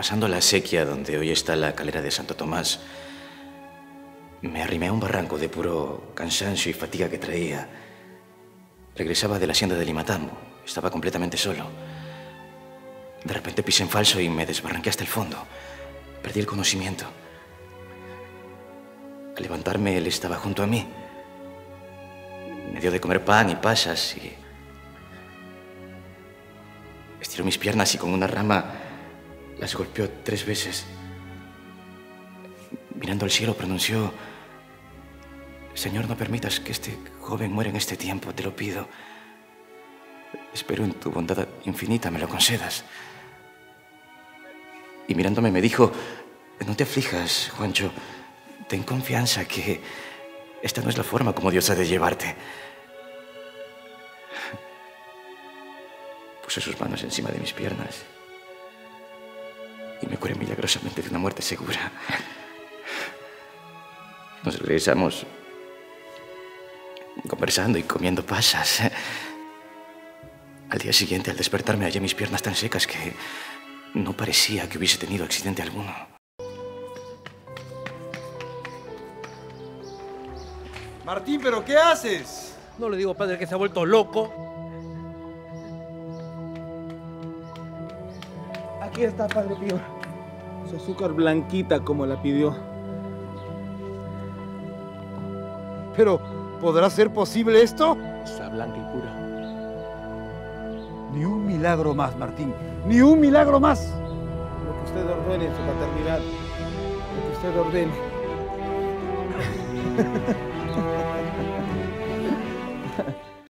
Pasando la acequia donde hoy está la calera de Santo Tomás, me arrimé a un barranco de puro cansancio y fatiga que traía. Regresaba de la hacienda de Limatambo. Estaba completamente solo. De repente pisé en falso y me desbarranqué hasta el fondo. Perdí el conocimiento. Al levantarme, él estaba junto a mí. Me dio de comer pan y pasas y... estiró mis piernas y con una rama las golpeó 3 veces. Mirando al cielo pronunció: Señor, no permitas que este joven muera en este tiempo, te lo pido. Espero en tu bondad infinita me lo concedas. Y mirándome me dijo: No te aflijas, Juancho. Ten confianza que esta no es la forma como Dios ha de llevarte. Puse sus manos encima de mis piernas y me curé milagrosamente de una muerte segura. Nos regresamos conversando y comiendo pasas. Al día siguiente, al despertarme, hallé mis piernas tan secas que no parecía que hubiese tenido accidente alguno. Martín, ¿pero qué haces? No le digo, padre, que se ha vuelto loco. Aquí está, padre mío. Su azúcar blanquita como la pidió. Pero, ¿podrá ser posible esto? Está blanca y pura. Ni un milagro más, Martín. ¡Ni un milagro más! Lo que usted ordene en su paternidad. Lo que usted ordene.